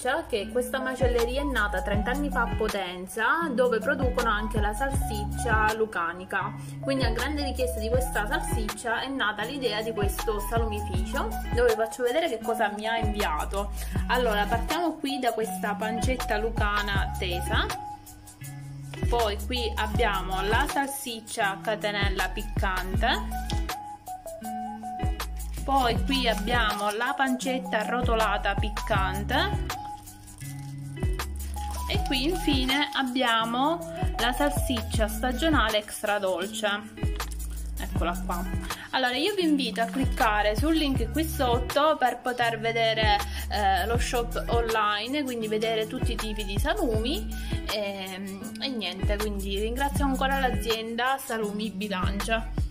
bilancia che questa macelleria è nata 30 anni fa a Potenza, dove producono anche la salsiccia lucanica. Quindi a grande richiesta di questa salsiccia è nata l'idea di questo salumificio, dove vi faccio vedere che cosa mi ha inviato. Allora, partiamo qui da questa pancetta lucana tesa, poi qui abbiamo la salsiccia catenella piccante, poi qui abbiamo la pancetta arrotolata piccante e qui infine abbiamo la salsiccia stagionale extra dolce, eccola qua. Allora, io vi invito a cliccare sul link qui sotto per poter vedere lo shop online, quindi vedere tutti i tipi di salumi e niente, quindi ringrazio ancora l'azienda Salumi Bilancia.